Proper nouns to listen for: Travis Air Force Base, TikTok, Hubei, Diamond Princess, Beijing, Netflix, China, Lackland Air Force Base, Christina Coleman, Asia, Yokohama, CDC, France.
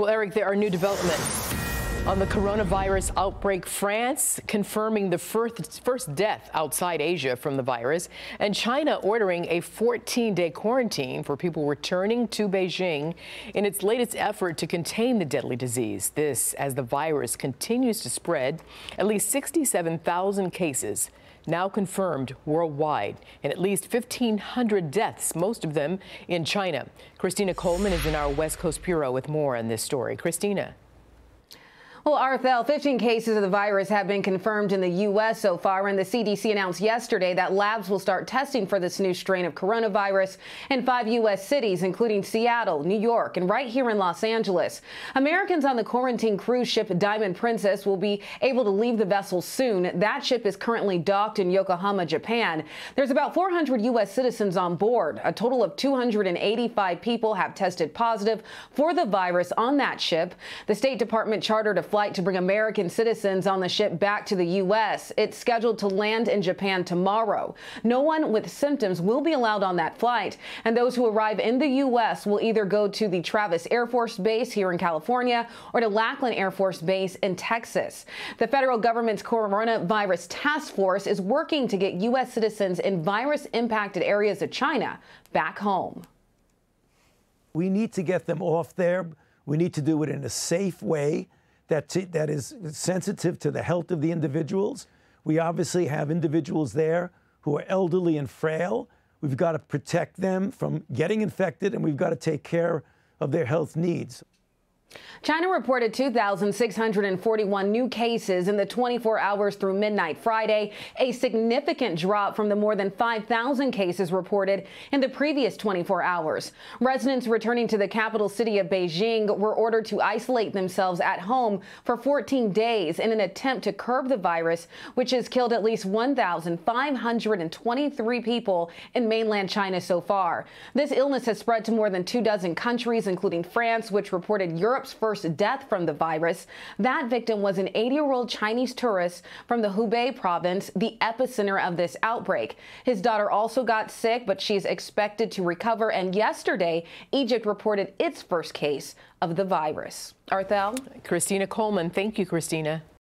Well, Eric, there are new developments on the coronavirus outbreak. France confirming the first death outside Asia from the virus, and China ordering a 14-day quarantine for people returning to Beijing in its latest effort to contain the deadly disease. This as the virus continues to spread. At least 67,000 cases now confirmed worldwide, and at least 1,500 deaths, most of them in China. Christina Coleman is in our West Coast Bureau with more on this story. Christina. Well, RFL, 15 cases of the virus have been confirmed in the U.S. so far, and the CDC announced yesterday that labs will start testing for this new strain of coronavirus in 5 U.S. cities, including Seattle, New York, and right here in Los Angeles. Americans on the quarantine cruise ship Diamond Princess will be able to leave the vessel soon. That ship is currently docked in Yokohama, Japan. There's about 400 U.S. citizens on board. A total of 285 people have tested positive for the virus on that ship. The State Department chartered a flight to bring American citizens on the ship back to the U.S. It's scheduled to land in Japan tomorrow. No one with symptoms will be allowed on that flight, and those who arrive in the U.S. will either go to the Travis Air Force Base here in California or to Lackland Air Force Base in Texas. The federal government's coronavirus task force is working to get U.S. citizens in virus-impacted areas of China back home. We need to get them off there. We need to do it in a safe way that is sensitive to the health of the individuals. We obviously have individuals there who are elderly and frail. We've got to protect them from getting infected, and we've got to take care of their health needs. China reported 2,641 new cases in the 24 hours through midnight Friday, a significant drop from the more than 5,000 cases reported in the previous 24 hours. Residents returning to the capital city of Beijing were ordered to isolate themselves at home for 14 days in an attempt to curb the virus, which has killed at least 1,523 people in mainland China so far. This illness has spread to more than 2 dozen countries, including France, which reported Europe's first death from the virus. That victim was an 80-year-old Chinese tourist from the Hubei province, the epicenter of this outbreak. His daughter also got sick, but she's expected to recover. And yesterday, Egypt reported its first case of the virus. Arthel? Christina Coleman. Thank you, Christina.